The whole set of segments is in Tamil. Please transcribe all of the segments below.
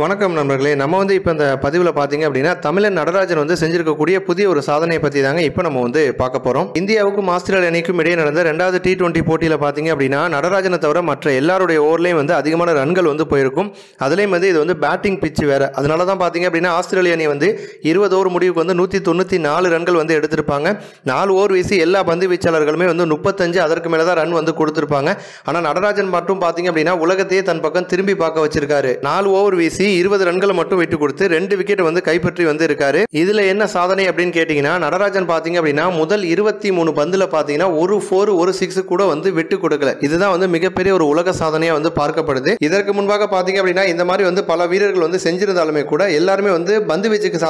வணக்கம் நண்பர்களே, நம்ம வந்து இப்போ இந்த பதிவில் பார்த்தீங்க அப்படின்னா தமிழன் நடராஜன் வந்து செஞ்சிருக்கக்கூடிய புதிய ஒரு சாதனை பற்றி தாங்க இப்போ நம்ம வந்து பார்க்க போகிறோம். இந்தியாவுக்கும் ஆஸ்திரேலியா அணிக்கும் இடையே நடந்த ரெண்டாவது T20 போட்டியில் பார்த்தீங்க அப்படின்னா நடராஜனை தவிர மற்ற எல்லாருடைய ஓவர்லையும் வந்து அதிகமான ரன்கள் வந்து போயிருக்கும். அதுலேயும் வந்து இது வந்து பேட்டிங் பிச்சு வேறு, அதனால தான் பார்த்தீங்க அப்படின்னா ஆஸ்திரேலிய அணி வந்து 20 ஓவர் முடிவுக்கு வந்து 194 ரன்கள் வந்து எடுத்திருப்பாங்க. 4 ஓவர் வீசி எல்லா பந்து வீச்சாளர்களுமே வந்து 35 அதற்கு மேலே தான் ரன் வந்து கொடுத்துருப்பாங்க. ஆனால் நடராஜன் மட்டும் பார்த்தீங்க அப்படின்னா உலகத்தையே தன் பக்கம் திரும்பி பார்க்க வச்சிருக்காரு. 4 ஓவர் வீசி 20 ரன்களை மட்டும் விட்டு கொடுத்து 2 விக்கெட் வந்து கைப்பற்றி வந்து இருக்காரு. இதுல என்ன சாதனை அப்படின்னு கேட்டீங்கன்னா நடராஜன் பாத்தீங்க அப்படின்னா முதல் 23 பந்துல பாத்தீங்கன்னா ஒரு 4 ஒரு 6 கூட வந்து விட்டு கொடுக்கல. இதுதான் வந்து மிகப்பெரிய ஒரு உலக சாதனையா வந்து பார்க்கப்படுது. இதற்கு முன்பாக பாத்தீங்க அப்படின்னா இந்த மாதிரி வந்து பல வீரர்கள் வந்து செஞ்சிருந்தாலுமே கூட எல்லாருமே வந்து பந்து வீச்சுக்கு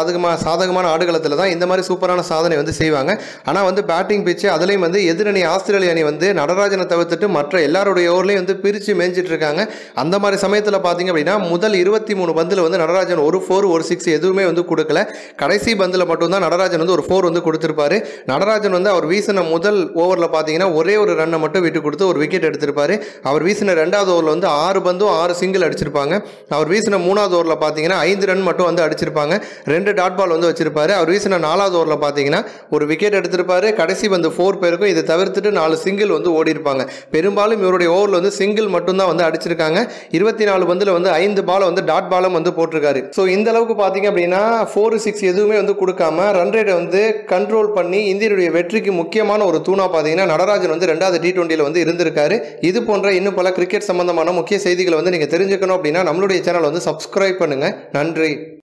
சாதகமான ஆடுகளத்துல தான் இந்த மாதிரி சூப்பரான சாதனை வந்து செய்வாங்க. ஆனா வந்து பேட்டிங் பிச்சு அதுலயும் வந்து எதிரணி ஆஸ்திரேலிய அணி வந்து நடராஜனை தவிர்த்துட்டு மற்ற எல்லாருடைய ஓவர்லையும் வந்து பிரிச்சு மேய்ஞ்சிட்டு இருக்காங்க. அந்த மாதிரி சமயத்துல பாத்தீங்க அப்படின்னா முதல் 23 பந்தில் வந்து நடராஜன் ஒரு 4 ஒரு 6 எதுவுமே வந்து கொடுக்கல. கடைசி பந்தில் மட்டும்தான் நடராஜன் வந்து ஒரு 4 வந்து கொடுத்திருப்பாரு. நடராஜன் வந்து அவர் வீசின முதல் ஓவரில் பார்த்தீங்கன்னா ஒரே ஒரு ரன்னை மட்டும் விட்டு கொடுத்து ஒரு விக்கெட் எடுத்திருப்பாரு. அவர் வீசின ரெண்டாவது ஓவரில் வந்து 6 பந்தும் 6 சிங்கிள் அடிச்சிருப்பாங்க. அவர் வீசின மூணாவது ஓவரில் பார்த்தீங்கன்னா 5 ரன் மட்டும் வந்து அடிச்சிருப்பாங்க. 2 டாட் பால் வந்து வச்சிருப்பாரு. அவர் வீசின 4வது ஓவரில் பார்த்தீங்கன்னா ஒரு விக்கெட் எடுத்திருப்பாரு. கடைசி பந்து 4 பேருக்கும் இதை தவிர்த்துட்டு 4 சிங்கிள் வந்து ஓடி இருப்பாங்க. பெரும்பாலும் இவருடைய ஓவரில் வந்து சிங்கிள் மட்டும்தான் வந்து அடிச்சிருக்காங்க. 24 பந்தில் வந்து 5 பால் வந்து டாட் பாலம் வந்து போட்டிருக்காரு. ஸோ இந்த அளவுக்கு பார்த்தீங்க அப்படின்னா 4, 6 எதுவுமே வந்து கொடுக்காம ரன் ரேட்டை வந்து கண்ட்ரோல் பண்ணி இந்தியனுடைய வெற்றிக்கு முக்கியமான ஒரு தூணா பார்த்தீங்கன்னா நடராஜன் வந்து ரெண்டாவது T20 வந்து இருந்திருக்காரு. இது போன்ற இன்னும் பல கிரிக்கெட் சம்பந்தமான முக்கிய செய்திகளை வந்து நீங்க தெரிஞ்சுக்கணும் அப்படின்னா நம்மளுடைய சேனல் வந்து சப்ஸ்கிரைப் பண்ணுங்க. நன்றி.